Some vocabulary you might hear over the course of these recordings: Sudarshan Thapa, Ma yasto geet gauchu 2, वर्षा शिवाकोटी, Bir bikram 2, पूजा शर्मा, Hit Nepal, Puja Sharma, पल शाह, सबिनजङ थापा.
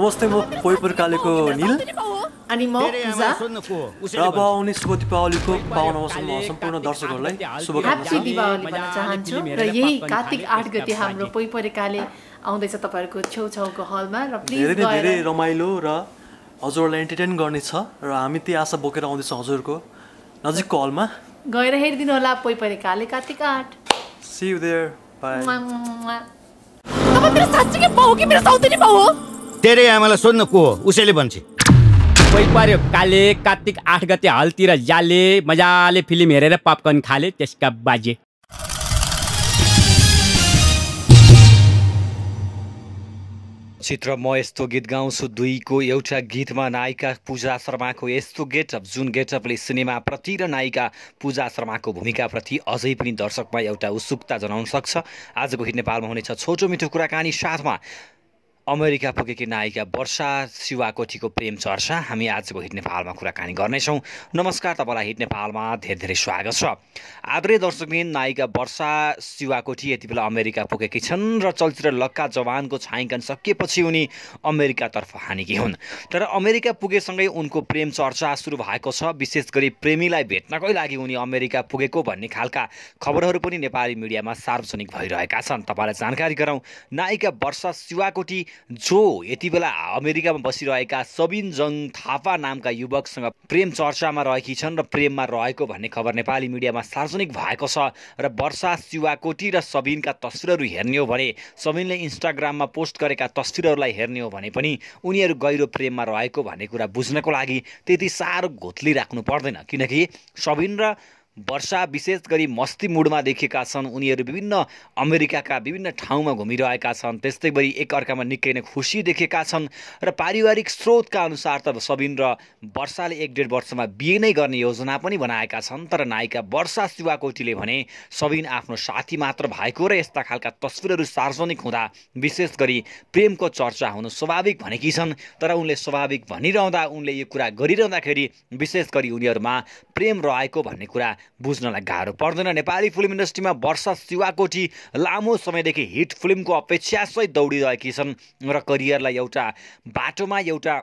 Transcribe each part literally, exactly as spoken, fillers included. नमस्ते म कोही प्रकारको निल अनि म पूजा र अब उन्नाइसौँ दीपावलीको पावन अवसरमा सम्पूर्ण दर्शकहरुलाई शुभकामना दिन चाहन्छु र यही कार्तिक आठ गते हाम्रो कोही प्रकारले आउँदैछ तपाईहरुको छौछौको हलमा र प्लिज धेरै रमाइलो र हजुरलाई एन्टरटेन गर्नेछ र हामी ती आशा बोकेर आउँदैछौं हजुरको नजिकको हलमा गएर हेर्दिनु होला कोही प्रकारले कार्तिक आठ सी यु देयर बाइ तब मेरो साच्चै पाऊ कि मेरो सौतेनी पाऊ हो तेरे आमालाई सोध्नु को उसैले भन्छ कोही पार्यो काले कार्तिक आठ गते हालतिर जाले मजाले फिल्म हेरेर पपकर्न खाले त्यसका बाजे चित्र म यस्तो गीत गाउँछु दुईको एउटा गीतमा नायिका पूजा शर्माको यस्तो गेटअप जुन गेटअपले सिनेमाप्रति र नायिका पूजा शर्माको भूमिकाप्रति अझै पनि दर्शकमा एउटा उत्सुकता जनाउन सक्छ। आजको हिट नेपालमा हुनेछ छोटो मिठो कुराकानी, साथमा अमेरिका पुगेकी नायिका वर्षा शिवाकोटीको प्रेम चर्चा। हामी आजको हिट नेपालमा कुराकानी गर्नेछौँ। नमस्कार, तपाईँलाई हिट नेपालमा धेरै धेरै स्वागत छ। आदरणीय दर्शकबिन, नायिका वर्षा शिवाकोटी यति बेला अमेरिका पुगेकी छन् र चलचित्र लक्का जवानको छायाङ्कन सकिएपछि उनी अमेरिकातर्फ हानेकी हुन्। तर अमेरिका पुगेसँगै उनको प्रेम चर्चा सुरु भएको छ। विशेष गरी प्रेमीलाई भेट्नकै लागि उनी अमेरिका पुगेको भन्ने खालका खबरहरू पनि नेपाली मिडियामा सार्वजनिक भइरहेका छन्। तपाईँलाई जानकारी गराउँ, नायिका वर्षा शिवाकोटी जो यति बेला अमेरिकामा बसिरहेका सबिनजङ थापा नामका युवकसँग प्रेम चर्चामा रहेकी छन् र प्रेममा रहेको भन्ने खबर नेपाली मिडियामा सार्वजनिक भएको छ। र वर्षा शिवाकोटी र सबिनका तस्विरहरू हेर्ने हो भने, सबिनले इन्स्टाग्राममा पोस्ट गरेका तस्विरहरूलाई हेर्ने हो भने पनि उनीहरू गहिरो प्रेममा रहेको भन्ने कुरा बुझ्नको लागि त्यति साह्रो घोत्ली राख्नु पर्दैन, किनकि सबिन र वर्षा विशेष गरी मस्ती मुडमा देखिएका छन्। उनीहरू विभिन्न अमेरिकाका विभिन्न ठाउँमा घुमिरहेका छन्, त्यस्तै गरी एकअर्कामा निकै नै खुसी देखिएका छन्। र पारिवारिक स्रोतका अनुसार त सबिन र वर्षाले एक डेढ वर्षमा बिहे नै गर्ने योजना पनि बनाएका छन्। तर नायिका वर्षा शिवाकोटीले भने सबिन आफ्नो साथी मात्र भएको र यस्ता खालका तस्विरहरू सार्वजनिक हुँदा विशेष गरी प्रेमको चर्चा हुनु स्वाभाविक भनेकी छन्। तर उनले स्वाभाविक भनिरहँदा, उनले यो कुरा गरिरहँदाखेरि विशेष गरी उनीहरूमा प्रेम रहेको भन्ने कुरा बुझ्नलाई गाह्रो पर्दैन। नेपाली फिल्म इन्डस्ट्रीमा वर्षा शिवाकोटी लामो समयदेखि हिट फिल्मको अपेक्षासहित दौडिरहेकी छन् र करियरलाई एउटा बाटोमा एउटा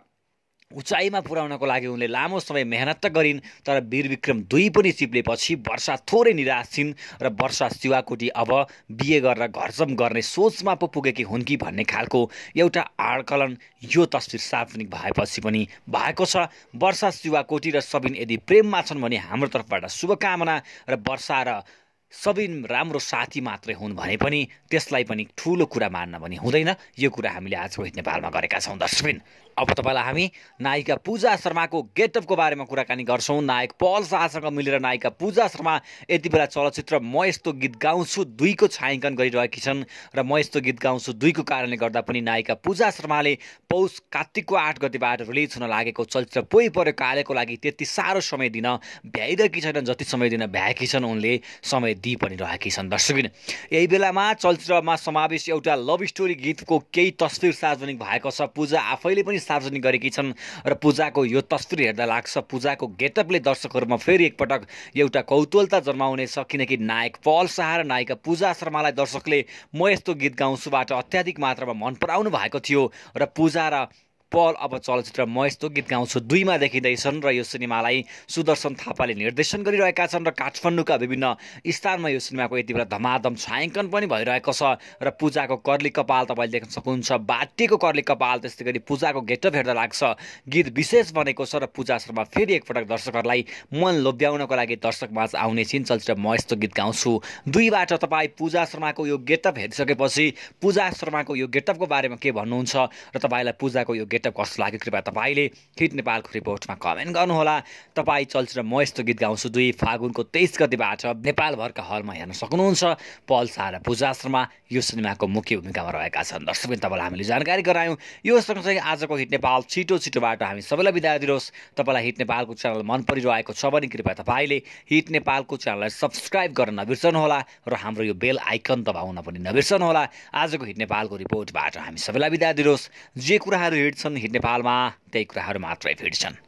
उचाइमा पुर्याउनको लागि उनले लामो समय मेहनत त गरिन्। तर वीरविक्रम दुई पनि चिप्लेपछि वर्षा थोरै निराश छिन् र वर्षा शिवाकोटी अब बिहे गरेर घरजम गर्ने सोचमा पो पुगेकी हुन् कि भन्ने खालको एउटा आकलन यो तस्विर सार्वजनिक भएपछि पनि भएको छ। वर्षा शिवाकोटी र सबिन यदि प्रेममा छन् भने हाम्रो तर्फबाट शुभकामना। र वर्षा र सबिन राम्रो साथी मात्रै हुन् भने पनि त्यसलाई पनि ठुलो कुरा मान्न पनि हुँदैन। यो कुरा हामीले आजको हिट नेपालमा गरेका छौँ। दर्शकबिन, अब तपाईँलाई हामी नायिका पूजा शर्माको गेटअपको बारेमा कुराकानी गर्छौँ। नायक पल शाहसँग मिलेर नायिका पूजा शर्मा यति बेला चलचित्र म यस्तो गीत गाउँछु दुईको छायाङ्कन गरिरहेकी छन्। र म यस्तो गीत गाउँछु दुईको कारणले गर्दा पनि नायिका पूजा शर्माले पौष कार्तिकको आठ गतिबाट रिलिज हुन लागेको चलचित्र कोही परे कालेको लागि त्यति साह्रो समय दिन भ्याइरहेकी छैनन् जति समय दिन भ्याएकी छन्, उनले समय दिइ पनि रहेकी छन्। दर्शकबिन, यही बेलामा चलचित्रमा समावेश एउटा लभ स्टोरी गीतको केही तस्विर सार्वजनिक भएको छ। पूजा आफैले पनि सार्वजनिक गरेकी छन्। र पूजाको यो तस्विर हेर्दा लाग्छ, पूजाको गेटअपले दर्शकहरूमा फेरि एकपटक एउटा कौतूहलता जन्माउनेछ, किनकि नायक पल शाह र नायिका पूजा शर्मालाई दर्शकले म यस्तो गीत गाउँछुबाट अत्याधिक मात्रामा मन पराउनु भएको थियो। र पूजा र पल अब चलचित्र म यस्तो गीत गाउँछु दुईमा देखिँदैछन्। र यो सिनेमालाई सुदर्शन थापाले निर्देशन गरिरहेका छन्। र काठमाडौँका विभिन्न स्थानमा यो सिनेमाको यति बेला धमाधम छायाङ्कन पनि भइरहेको छ। र पूजाको कर्ली कपाल तपाईँले देख्न सक्नुहुन्छ, बाटिएको कर्ली कपाल, त्यस्तै गरी पूजाको गेटअप हेर्दा लाग्छ गीत विशेष बनेको छ। र पूजा शर्मा फेरि एकपटक दर्शकहरूलाई मन लोभ्याउनको लागि दर्शकमाझ आउने छिन्। चलचित्र म यस्तो गीत गाउँछु दुईबाट तपाईँ पूजा शर्माको यो गेटअप हेरिसकेपछि पूजा शर्माको यो गेटअपको बारेमा के भन्नुहुन्छ र तपाईँलाई पूजाको यो गेटअप कस्तो लाग्यो, कृपया तपाईँले हिट नेपालको रिपोर्टमा कमेन्ट गर्नुहोला। तपाईँ चलचित्र म यस्तो गीत गाउँछु दुई फागुनको तेइस गतिबाट नेपालभरका हलमा हेर्न सक्नुहुन्छ। पल शाह र पूजा शर्मा यो सिनेमाको मुख्य भूमिकामा रहेका छन्। दर्शकबिन, तपाईँलाई हामीले जानकारी गरायौँ। यो सँगसँगै आजको हिट नेपाल छिटो छिटोबाट हामी सबैलाई बिदा दिनुहोस्। तपाईँलाई हिट नेपालको च्यानल मन परिरहेको छ भने कृपया तपाईँले हिट नेपालको च्यानललाई सब्सक्राइब गर्न नबिर्सनुहोला र हाम्रो यो बेल आइकन दबाउन पनि नबिर्सनुहोला। आजको हिट नेपालको रिपोर्टबाट हामी सबैलाई बिदा दिनुहोस्। जे कुराहरू हिट हिट नेपालमा त्यही कुराहरू मात्रै फिर्छन्।